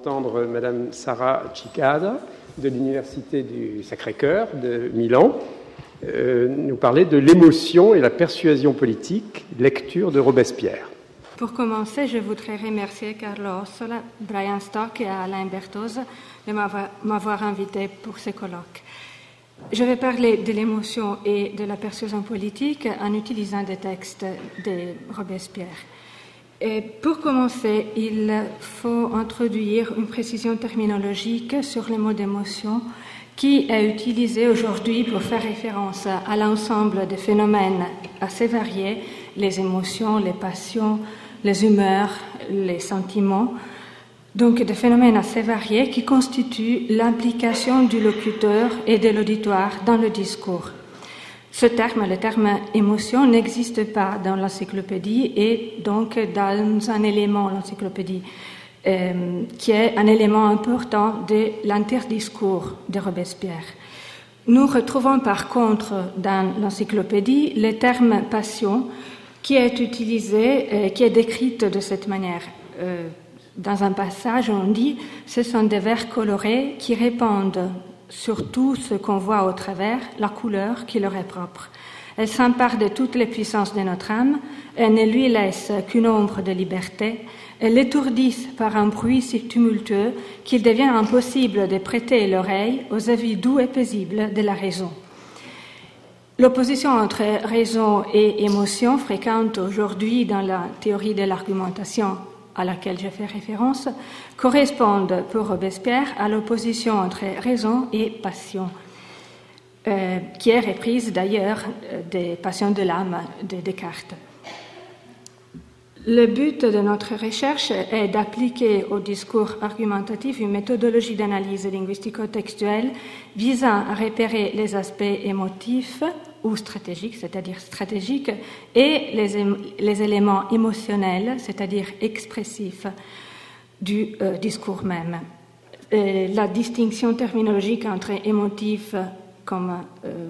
entendre Madame Sara Cigada de l'Université du Sacré-Cœur de Milan nous parler de l'émotion et la persuasion politique, lecture de Robespierre. Pour commencer, je voudrais remercier Carlo Ossola, Brian Stock et Alain Berthoz de m'avoir invité pour ce colloque. Je vais parler de l'émotion et de la persuasion politique en utilisant des textes de Robespierre. Et pour commencer, il faut introduire une précision terminologique sur le mot d'émotion qui est utilisé aujourd'hui pour faire référence à l'ensemble des phénomènes assez variés, les émotions, les passions, les humeurs, les sentiments, donc des phénomènes assez variés qui constituent l'implication du locuteur et de l'auditoire dans le discours. Ce terme, le terme émotion, n'existe pas dans l'encyclopédie et donc dans un élément, l'encyclopédie, qui est un élément important de l'interdiscours de Robespierre. Nous retrouvons par contre dans l'encyclopédie le terme passion qui est utilisé, qui est décrite de cette manière. Dans un passage, on dit « ce sont des vers colorés qui répandent sur tout ce qu'on voit au travers la couleur qui leur est propre. Elle s'empare de toutes les puissances de notre âme, elle ne lui laisse qu'une ombre de liberté, elle l'étourdisse par un bruit si tumultueux qu'il devient impossible de prêter l'oreille aux avis doux et paisibles de la raison. » L'opposition entre raison et émotion fréquente aujourd'hui dans la théorie de l'argumentation à laquelle je fais référence, correspondent pour Robespierre à l'opposition entre raison et passion, qui est reprise d'ailleurs des Passions de l'âme de Descartes. Le but de notre recherche est d'appliquer au discours argumentatif une méthodologie d'analyse linguistico-textuelle visant à repérer les aspects émotifs ou stratégiques, c'est-à-dire stratégiques, et les éléments émotionnels, c'est-à-dire expressifs, du discours même. Et la distinction terminologique entre émotif comme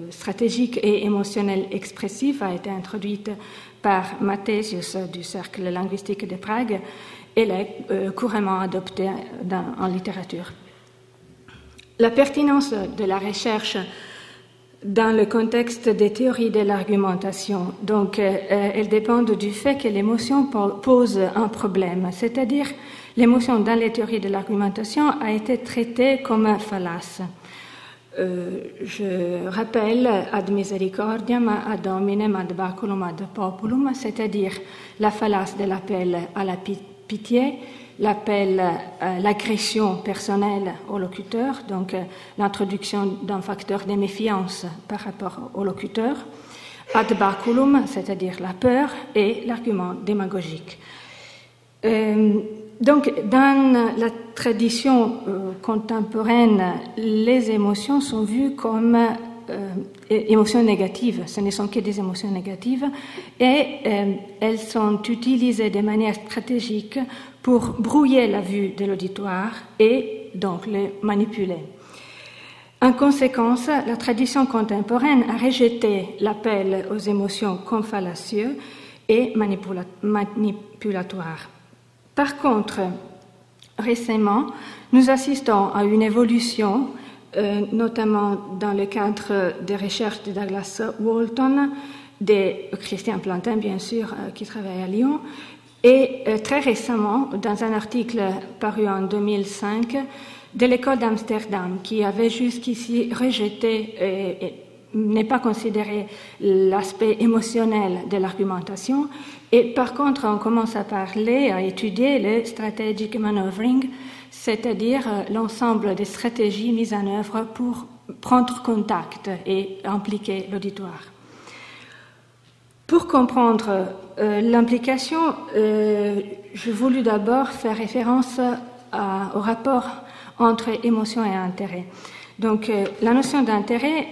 stratégique et émotionnel expressif a été introduite par Mathésius du Cercle linguistique de Prague et est couramment adoptée en littérature. La pertinence de la recherche dans le contexte des théories de l'argumentation, donc elles dépendent du fait que l'émotion pose un problème, c'est-à-dire l'émotion dans les théories de l'argumentation a été traitée comme un fallace. Je rappelle ad misericordiam ad hominem ad baculum ad populum, c'est-à-dire la fallace de l'appel à la pitié, l'appel à l'agression personnelle au locuteur, donc l'introduction d'un facteur de méfiance par rapport au locuteur, ad baculum, c'est-à-dire la peur, et l'argument démagogique. Donc, dans la tradition contemporaine, les émotions sont vues comme émotions négatives, ce ne sont que des émotions négatives, et elles sont utilisées de manière stratégique pour brouiller la vue de l'auditoire et donc le manipuler. En conséquence, la tradition contemporaine a rejeté l'appel aux émotions comme fallacieux et manipulatoires. Par contre, récemment, nous assistons à une évolution, notamment dans le cadre des recherches de Douglas Walton, de Christian Plantin, bien sûr, qui travaille à Lyon, et très récemment, dans un article paru en 2005, de l'école d'Amsterdam, qui avait jusqu'ici rejeté et n'est pas considéré l'aspect émotionnel de l'argumentation, et par contre, on commence à parler, à étudier le strategic maneuvering, c'est-à-dire l'ensemble des stratégies mises en œuvre pour prendre contact et impliquer l'auditoire. Pour comprendre l'implication, j'ai voulu d'abord faire référence au rapport entre émotion et intérêt. Donc, la notion d'intérêt,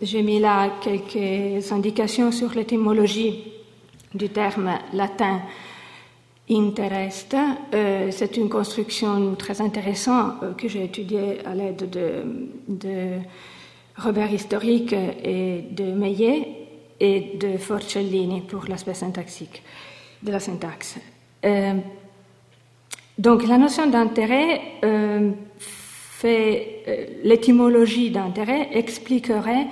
j'ai mis là quelques indications sur l'étymologie du terme latin « interest ». C'est une construction très intéressante que j'ai étudiée à l'aide de Robert Historique et de Meillet et de Forcellini pour l'aspect syntaxique de la syntaxe. Donc la notion d'intérêt l'étymologie d'intérêt expliquerait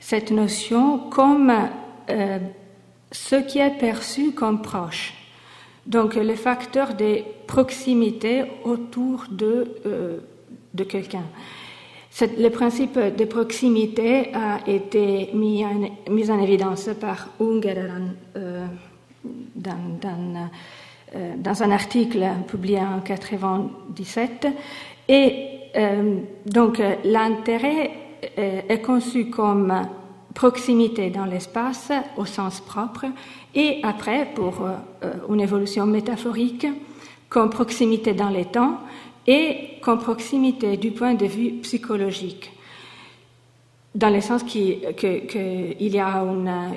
cette notion comme ce qui est perçu comme proche. Donc les facteurs de proximité autour de quelqu'un. Le principe de proximité a été mis en évidence par Unger dans un article publié en 1997. Et donc l'intérêt est conçu comme proximité dans l'espace au sens propre et après pour une évolution métaphorique comme proximité dans les temps et comme proximité du point de vue psychologique, dans le sens qu'il y a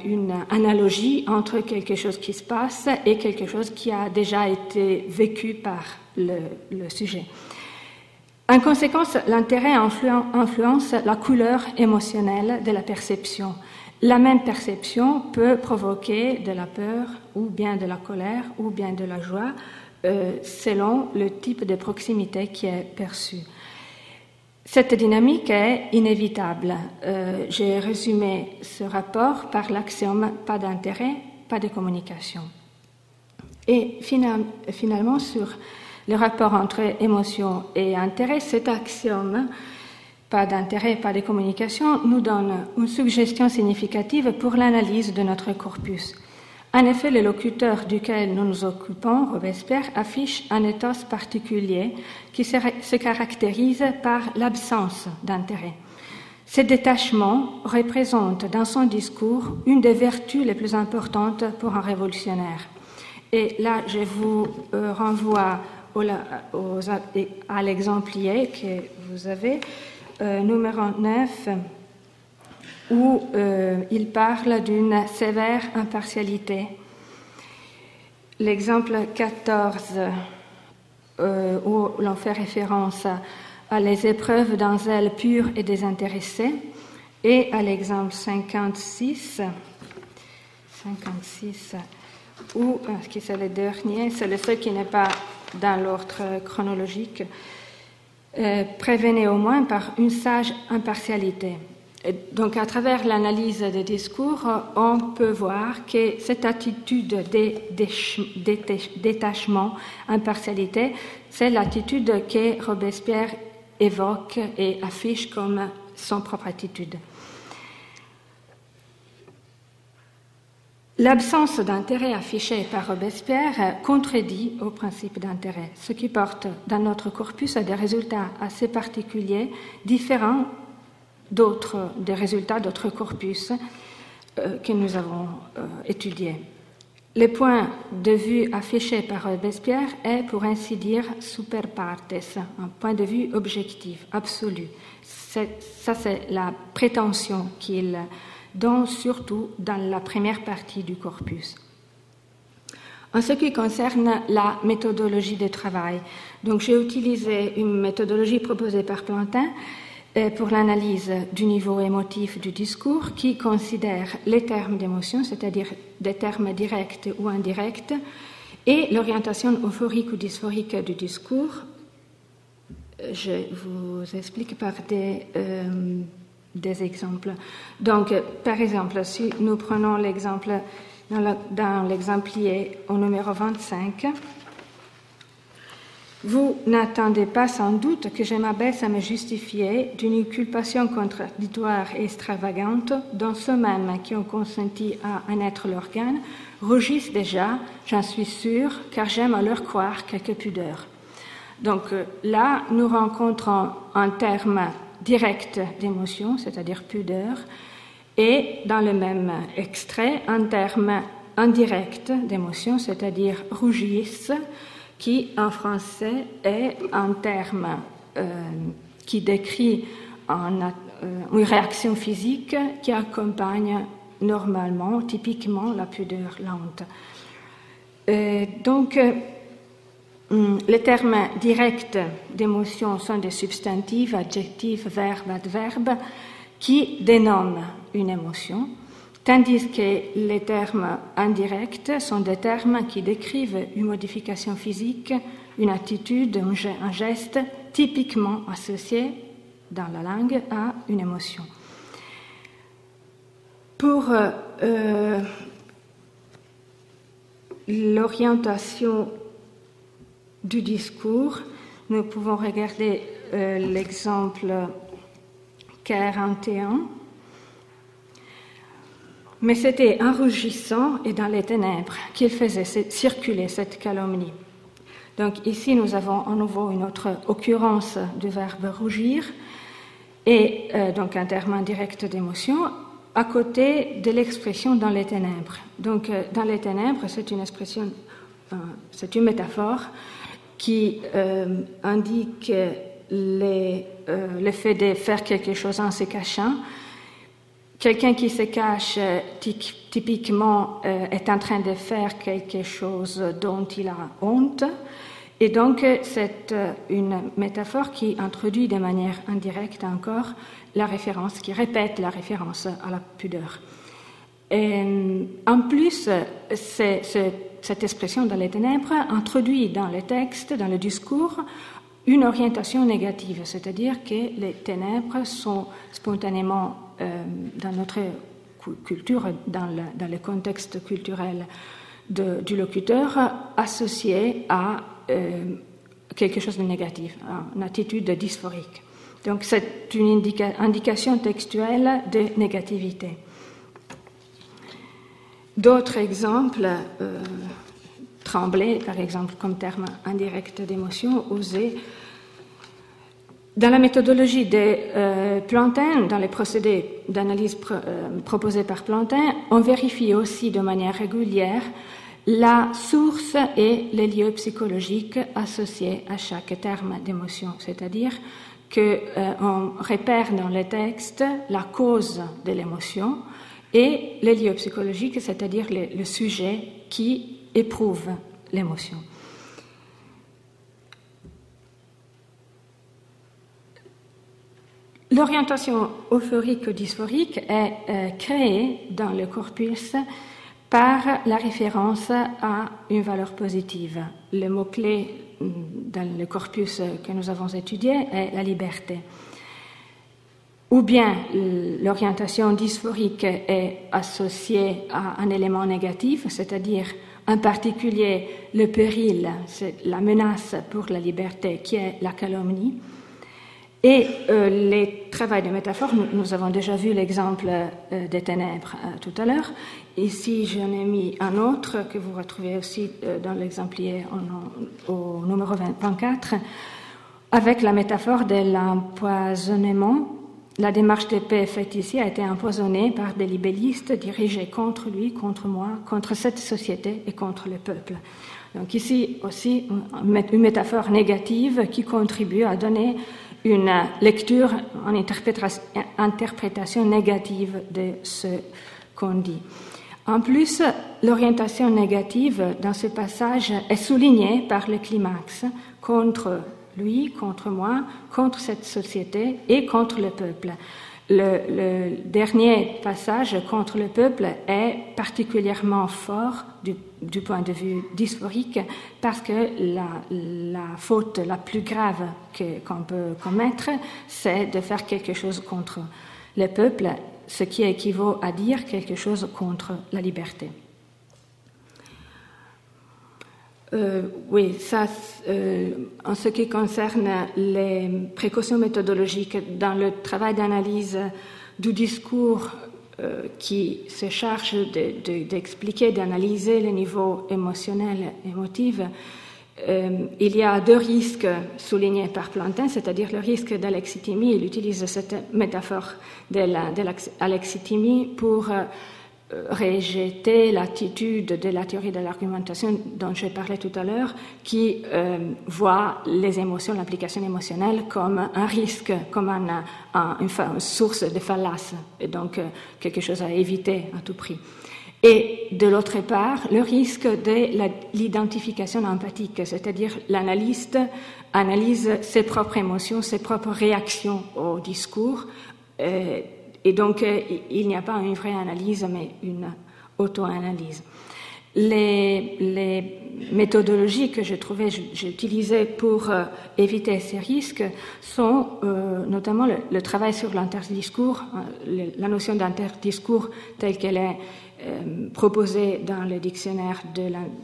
une analogie entre quelque chose qui se passe et quelque chose qui a déjà été vécu par le sujet. En conséquence, l'intérêt influence la couleur émotionnelle de la perception. La même perception peut provoquer de la peur ou bien de la colère ou bien de la joie selon le type de proximité qui est perçu. Cette dynamique est inévitable. J'ai résumé ce rapport par l'axiome « pas d'intérêt, pas de communication ». Et finalement, sur le rapport entre émotion et intérêt, cet axiome, pas d'intérêt, pas de communication, nous donne une suggestion significative pour l'analyse de notre corpus. En effet, le locuteur duquel nous nous occupons, Robespierre, affiche un éthos particulier qui se caractérise par l'absence d'intérêt. Ce détachement représente dans son discours une des vertus les plus importantes pour un révolutionnaire. Et là, je vous renvoie à l'exemplier que vous avez, numéro 9, où il parle d'une sévère impartialité. L'exemple 14, où l'on fait référence à les épreuves d'un zèle pur et désintéressé, et à l'exemple 56, où, qui c'est le dernier, c'est le seul qui n'est pas dans l'ordre chronologique, prévenez au moins par une sage impartialité. Et donc, à travers l'analyse des discours, on peut voir que cette attitude de détachement, impartialité, c'est l'attitude que Robespierre évoque et affiche comme son propre attitude. L'absence d'intérêt affichée par Robespierre contredit au principe d'intérêt, ce qui porte dans notre corpus à des résultats assez particuliers, différents des résultats d'autres corpus que nous avons étudiés. Le point de vue affiché par Robespierre est, pour ainsi dire, super partes, un point de vue objectif, absolu. Ça, c'est la prétention qu'il donc surtout dans la première partie du corpus. En ce qui concerne la méthodologie de travail, donc j'ai utilisé une méthodologie proposée par Plantin pour l'analyse du niveau émotif du discours qui considère les termes d'émotion, c'est-à-dire des termes directs ou indirects, et l'orientation euphorique ou dysphorique du discours. Je vous explique par des exemples. Donc, par exemple, si nous prenons l'exemple dans l'exemplier au numéro 25, vous n'attendez pas sans doute que je m'abaisse à me justifier d'une inculpation contradictoire et extravagante dont ceux-mêmes qui ont consenti à en être l'organe rougissent déjà, j'en suis sûre, car j'aime à leur croire quelques pudeurs. Donc là, nous rencontrons un terme direct d'émotion, c'est-à-dire pudeur, et dans le même extrait, un terme indirect d'émotion, c'est-à-dire rougisse, qui en français est un terme qui décrit une réaction physique qui accompagne normalement, typiquement, la pudeur, la honte. Donc, les termes directs d'émotion sont des substantifs, adjectifs, verbes, adverbes, qui dénomment une émotion, tandis que les termes indirects sont des termes qui décrivent une modification physique, une attitude, un geste typiquement associé dans la langue à une émotion. Pour l'orientation du discours, nous pouvons regarder l'exemple 41. Mais c'était en rougissant et dans les ténèbres qu'il faisait circuler cette calomnie. Donc ici, nous avons à nouveau une autre occurrence du verbe rougir, et donc un terme indirect d'émotion, à côté de l'expression dans les ténèbres. Donc dans les ténèbres, c'est une expression, c'est une métaphore qui indique le fait de faire quelque chose en se cachant. Quelqu'un qui se cache typiquement est en train de faire quelque chose dont il a honte, et donc c'est une métaphore qui introduit de manière indirecte encore la référence, qui répète la référence à la pudeur. Et, en plus, cette expression dans les ténèbres introduit dans le texte, dans le discours, une orientation négative, c'est-à-dire que les ténèbres sont spontanément dans notre culture, dans le contexte culturel du locuteur, associé à quelque chose de négatif, à une attitude dysphorique. Donc c'est une indication textuelle de négativité. D'autres exemples, trembler par exemple comme terme indirect d'émotion, oser. Dans la méthodologie de Plantin, dans les procédés d'analyse proposés par Plantin, on vérifie aussi de manière régulière la source et les lieux psychologiques associés à chaque terme d'émotion, c'est-à-dire qu'on repère dans le texte la cause de l'émotion et les lieux psychologiques, c'est-à-dire le sujet qui éprouve l'émotion. L'orientation euphorique ou dysphorique est créée dans le corpus par la référence à une valeur positive. Le mot-clé dans le corpus que nous avons étudié est la liberté. Ou bien l'orientation dysphorique est associée à un élément négatif, c'est-à-dire en particulier le péril, c'est la menace pour la liberté qui est la calomnie. Et les travaux de métaphore, nous avons déjà vu l'exemple des ténèbres tout à l'heure. Ici, j'en ai mis un autre que vous retrouvez aussi dans l'exemplier au numéro 24, avec la métaphore de l'empoisonnement. La démarche de paix faite ici a été empoisonnée par des libellistes dirigés contre lui, contre moi, contre cette société et contre le peuple. Donc ici aussi, une métaphore négative qui contribue à donner une lecture, une interprétation négative de ce qu'on dit. En plus, l'orientation négative dans ce passage est soulignée par le climax, contre lui, contre moi, contre cette société et contre le peuple. Le dernier passage, contre le peuple, est particulièrement fort du point de vue dysphorique, parce que la faute la plus grave qu'on peut commettre, c'est de faire quelque chose contre le peuple, ce qui équivaut à dire quelque chose contre la liberté. Oui, ça, en ce qui concerne les précautions méthodologiques, dans le travail d'analyse du discours qui se charge d'expliquer, d'analyser les niveaux émotionnels, émotifs, il y a deux risques soulignés par Plantin, c'est-à-dire le risque de l'alexithymie. Il utilise cette métaphore de l'alexithymie pour rejeter l'attitude de la théorie de l'argumentation dont j'ai parlé tout à l'heure, qui voit les émotions, l'implication émotionnelle comme un risque, comme une source de fallace, et donc quelque chose à éviter à tout prix. Et de l'autre part, le risque de l'identification empathique, c'est-à-dire l'analyste analyse ses propres émotions, ses propres réactions au discours, et donc, il n'y a pas une vraie analyse, mais une auto-analyse. les méthodologies que j'ai utilisées pour éviter ces risques sont notamment le travail sur l'interdiscours, la notion d'interdiscours telle qu'elle est proposée dans le dictionnaire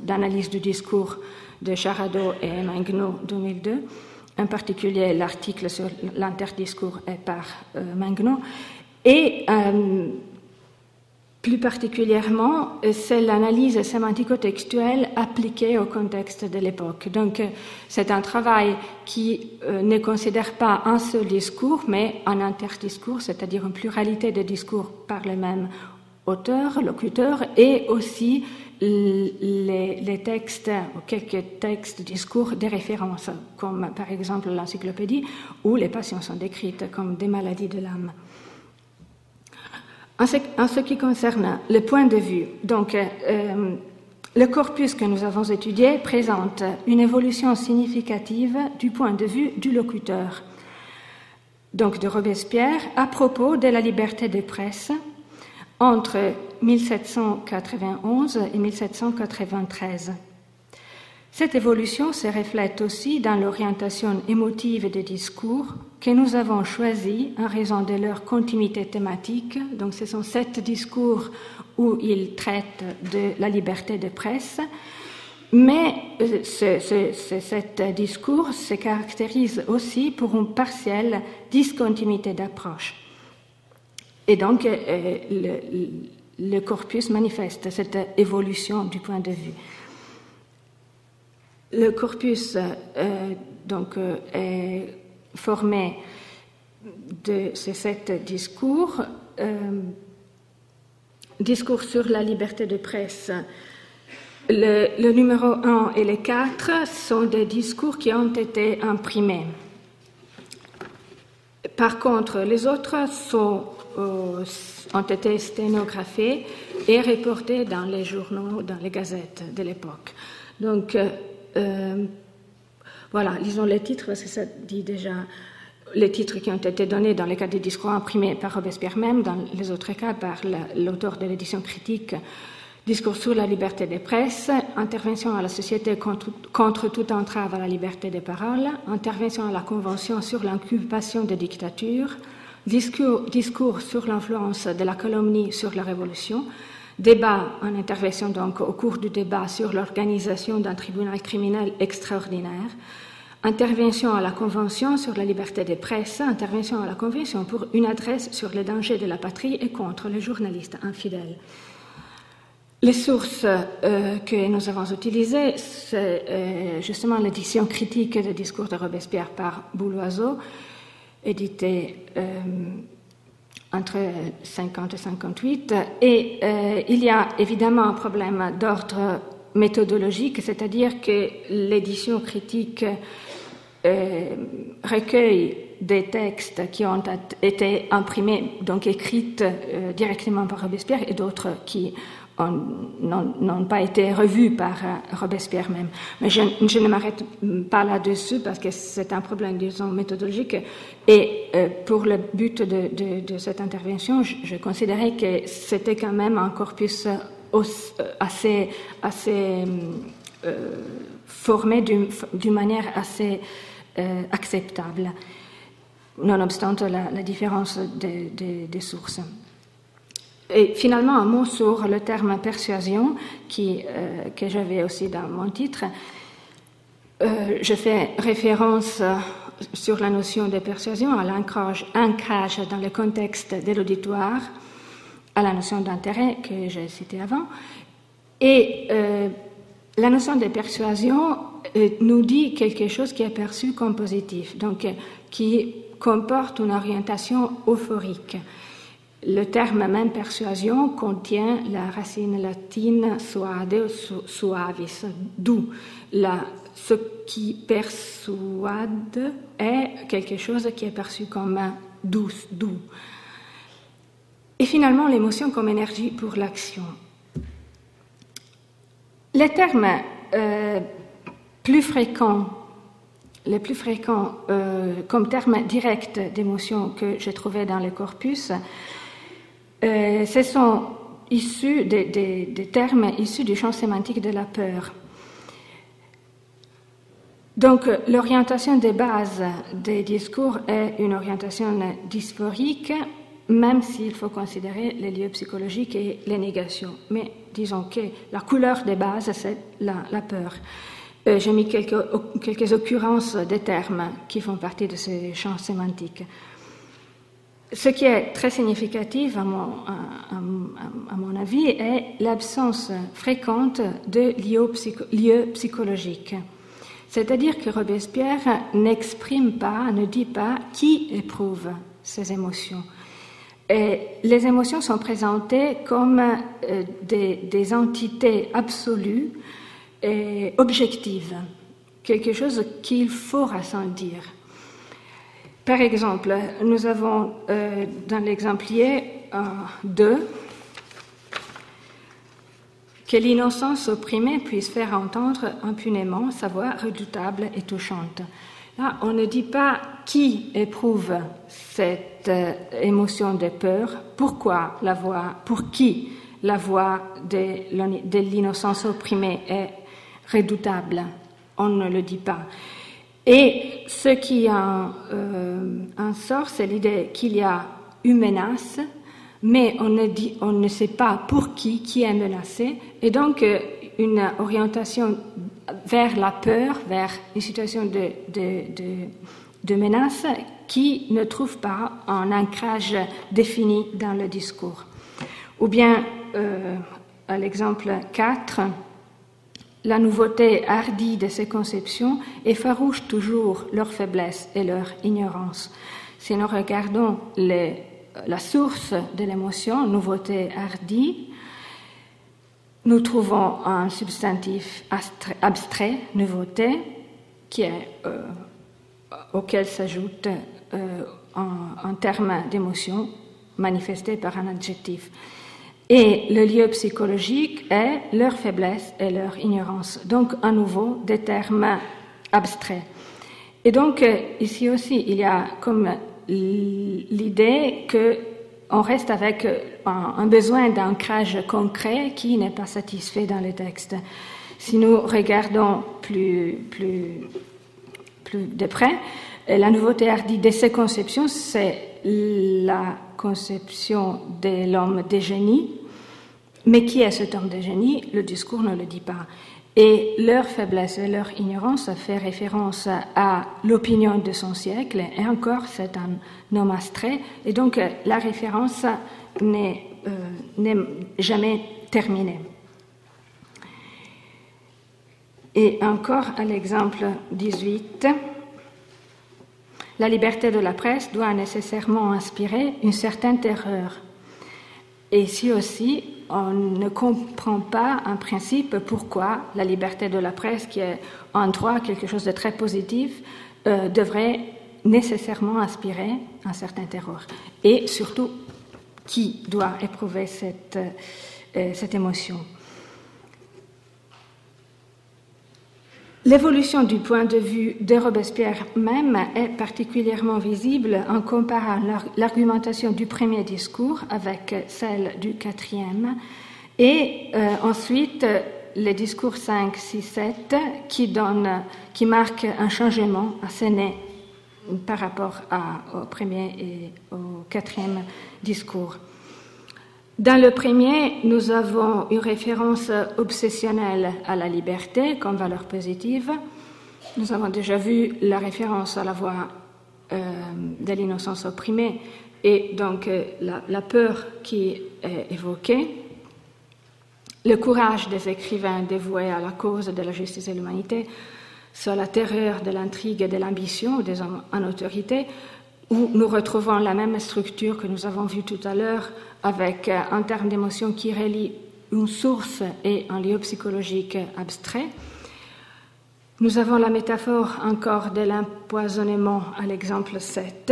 d'analyse du discours de Charadeau et Magnon 2002, en particulier l'article sur l'interdiscours est par Magnon, et plus particulièrement, c'est l'analyse sémantico-textuelle appliquée au contexte de l'époque. Donc, c'est un travail qui ne considère pas un seul discours, mais un interdiscours, c'est-à-dire une pluralité de discours par les mêmes auteurs, locuteurs, et aussi les textes, ou quelques textes, discours de référence, comme par exemple l'encyclopédie, où les passions sont décrites comme des maladies de l'âme. En ce qui concerne le point de vue, donc, le corpus que nous avons étudié présente une évolution significative du point de vue du locuteur, donc de Robespierre, à propos de la liberté de presse entre 1791 et 1793. Cette évolution se reflète aussi dans l'orientation émotive des discours que nous avons choisis en raison de leur continuité thématique. Donc, ce sont 7 discours où ils traitent de la liberté de presse, mais ces discours se caractérisent aussi pour une partielle discontinuité d'approche. Et donc, le corpus manifeste cette évolution du point de vue. Le corpus donc est formé de ces 7 discours. Discours sur la liberté de presse. Le numéro 1 et le 4 sont des discours qui ont été imprimés. Par contre, les autres ont été sténographés et reportés dans les journaux, dans les gazettes de l'époque. Donc, voilà, lisons les titres, parce que ça dit déjà les titres qui ont été donnés dans le cas des discours imprimés par Robespierre même, dans les autres cas par l'auteur de l'édition critique. Discours sur la liberté des presses, intervention à la société contre toute entrave à la liberté des paroles, intervention à la Convention sur l'inculpation des dictatures, discours sur l'influence de la calomnie sur la Révolution, débat en intervention donc au cours du débat sur l'organisation d'un tribunal criminel extraordinaire, intervention à la Convention sur la liberté des presses, intervention à la Convention pour une adresse sur les dangers de la patrie et contre les journalistes infidèles. Les sources que nous avons utilisées, c'est justement l'édition critique des discours de Robespierre par Bouloiseau, édité entre 50 et 58, et il y a évidemment un problème d'ordre méthodologique, c'est-à-dire que l'édition critique recueille des textes qui ont été imprimés, donc écrits directement par Robespierre, et d'autres qui n'ont pas été revus par Robespierre même. Mais je ne m'arrête pas là-dessus parce que c'est un problème, disons, méthodologique. Et pour le but de cette intervention, je considérais que c'était quand même un corpus assez formé d'une manière assez acceptable, nonobstant la différence des sources. Et finalement, un mot sur le terme persuasion que j'avais aussi dans mon titre. Je fais référence sur la notion de persuasion à l'ancrage dans le contexte de l'auditoire, à la notion d'intérêt que j'ai citée avant. Et la notion de persuasion nous dit quelque chose qui est perçu comme positif, donc qui comporte une orientation euphorique. Le terme même persuasion contient la racine latine suade, suavis, d'où ce qui persuade est quelque chose qui est perçu comme douce, doux. Et finalement, l'émotion comme énergie pour l'action. Les termes les plus fréquents comme termes directs d'émotion que j'ai trouvé dans le corpus, ce sont issus des termes issus du champ sémantique de la peur. Donc, l'orientation des bases des discours est une orientation dysphorique, même s'il faut considérer les lieux psychologiques et les négations. Mais disons que la couleur des bases, c'est la peur. J'ai mis quelques occurrences des termes qui font partie de ces champs sémantiques. Ce qui est très significatif, à mon avis, est l'absence fréquente de lieux psychologiques. C'est-à-dire que Robespierre n'exprime pas, ne dit pas qui éprouve ces émotions. Et les émotions sont présentées comme des entités absolues et objectives, quelque chose qu'il faut ressentir. Par exemple, nous avons dans l'exemplier 2 que l'innocence opprimée puisse faire entendre impunément sa voix redoutable et touchante. Là, on ne dit pas qui éprouve cette émotion de peur, pourquoi la voix, pour qui la voix de l'innocence opprimée est redoutable. On ne le dit pas. Et ce qui en sort, c'est l'idée qu'il y a une menace, mais on ne sait pas pour qui est menacé, et donc une orientation vers la peur, vers une situation de menace qui ne trouve pas un ancrage défini dans le discours. Ou bien, à l'exemple 4, la nouveauté hardie de ces conceptions effarouche toujours leur faiblesse et leur ignorance. Si nous regardons la source de l'émotion, nouveauté hardie, nous trouvons un substantif abstrait, nouveauté, auquel s'ajoute un terme d'émotion manifesté par un adjectif. Et le lieu psychologique est leur faiblesse et leur ignorance. Donc, à nouveau, des termes abstraits. Et donc, ici aussi, il y a comme l'idée qu'on reste avec un besoin d'ancrage concret qui n'est pas satisfait dans les textes. Si nous regardons plus de près, la nouveauté hardie de ces conceptions, c'est la conception de l'homme de génie. Mais qui est cet homme de génie? Le discours ne le dit pas. Et leur faiblesse et leur ignorance fait référence à l'opinion de son siècle, et encore c'est un homme abstrait, et donc la référence n'est jamais terminée. Et encore à l'exemple 18, la liberté de la presse doit nécessairement inspirer une certaine terreur. Et ici aussi, on ne comprend pas en principe pourquoi la liberté de la presse, qui est en droit quelque chose de très positif, devrait nécessairement inspirer un certain terreur. Et surtout, qui doit éprouver cette émotion? L'évolution du point de vue de Robespierre même est particulièrement visible en comparant l'argumentation du premier discours avec celle du quatrième et ensuite les discours 5, 6, 7 qui marquent un changement assez net par rapport au premier et au quatrième discours. Dans le premier, nous avons une référence obsessionnelle à la liberté comme valeur positive. Nous avons déjà vu la référence à la voix de l'innocence opprimée et donc la peur qui est évoquée. Le courage des écrivains dévoués à la cause de la justice et de l'humanité sur la terreur de l'intrigue et de l'ambition des hommes en autorité, où nous retrouvons la même structure que nous avons vue tout à l'heure avec un terme d'émotion qui relie une source et un lieu psychologique abstrait. Nous avons la métaphore encore de l'empoisonnement à l'exemple 7,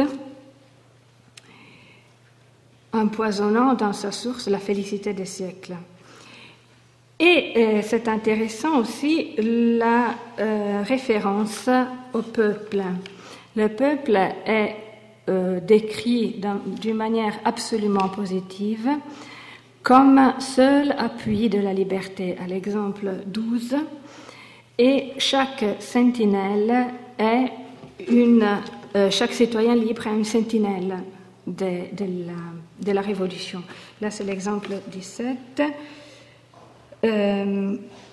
empoisonnant dans sa source la félicité des siècles. Et c'est intéressant aussi la référence au peuple. Le peuple est décrit d'une manière absolument positive comme seul appui de la liberté, à l'exemple 12, et chaque sentinelle est chaque citoyen libre est une sentinelle de la Révolution. Là, c'est l'exemple 17.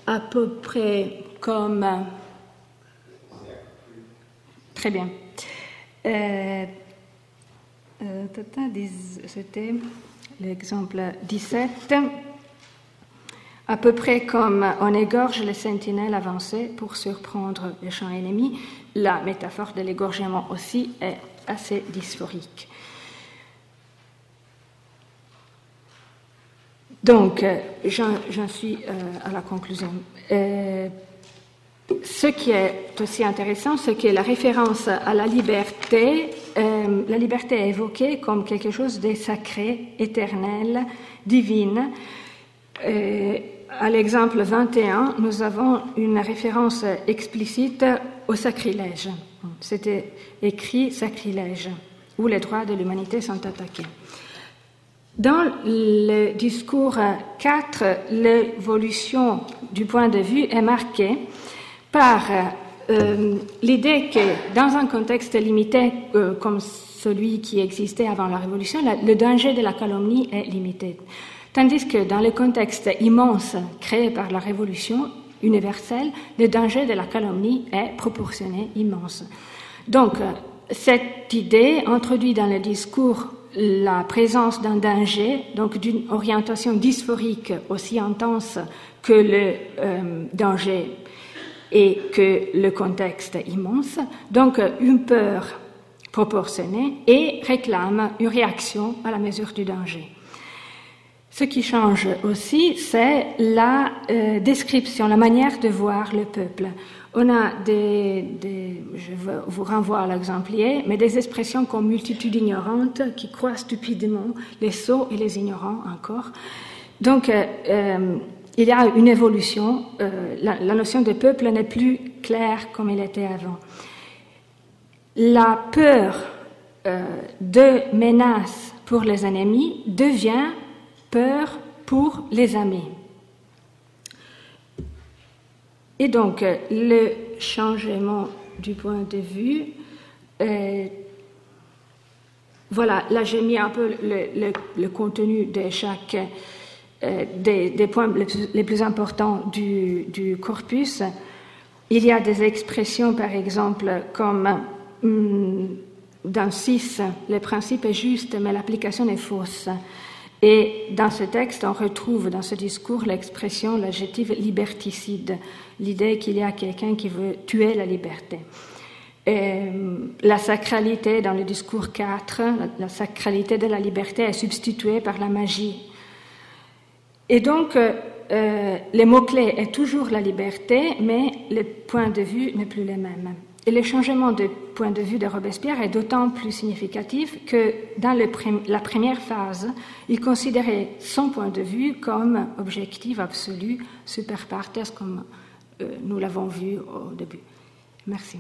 À peu près comme... Très bien. C'était l'exemple 17. À peu près comme on égorge les sentinelles avancées pour surprendre les champs ennemis, la métaphore de l'égorgement aussi est assez dysphorique. Donc, j'en suis à la conclusion. Ce qui est aussi intéressant, c'est que la référence à la liberté est évoquée comme quelque chose de sacré, éternel, divine. À l'exemple 21, nous avons une référence explicite au sacrilège. C'était écrit « sacrilège », où les droits de l'humanité sont attaqués. Dans le discours 4, l'évolution du point de vue est marquée par l'idée que dans un contexte limité comme celui qui existait avant la Révolution, le danger de la calomnie est limité. Tandis que dans le contexte immense créé par la Révolution universelle, le danger de la calomnie est proportionné, immense. Donc, cette idée introduit dans le discours la présence d'un danger, donc d'une orientation dysphorique aussi intense que le danger et que le contexte immense, donc une peur proportionnée et réclame une réaction à la mesure du danger. Ce qui change aussi, c'est la description, la manière de voir le peuple. On a je vous renvoie à l'exemplier, mais des expressions comme « multitude ignorante » qui croient stupidement les sots et les ignorants encore. Donc, il y a une évolution. La notion de peuple n'est plus claire comme elle était avant. La peur de menace pour les ennemis devient peur pour les amis. Et donc, le changement du point de vue, voilà, là j'ai mis un peu le contenu de chaque, des points les plus importants du corpus. Il y a des expressions, par exemple, comme dans 6, le principe est juste, mais l'application est fausse. Et dans ce texte, on retrouve dans ce discours l'expression, l'adjectif liberticide, l'idée qu'il y a quelqu'un qui veut tuer la liberté. Et la sacralité, dans le discours 4, la sacralité de la liberté est substituée par la magie. Et donc, le mot-clé est toujours la liberté, mais le point de vue n'est plus le même. Et le changement de point de vue de Robespierre est d'autant plus significatif que dans la première phase, il considérait son point de vue comme objectif absolu, super partes, comme nous l'avons vu au début. Merci.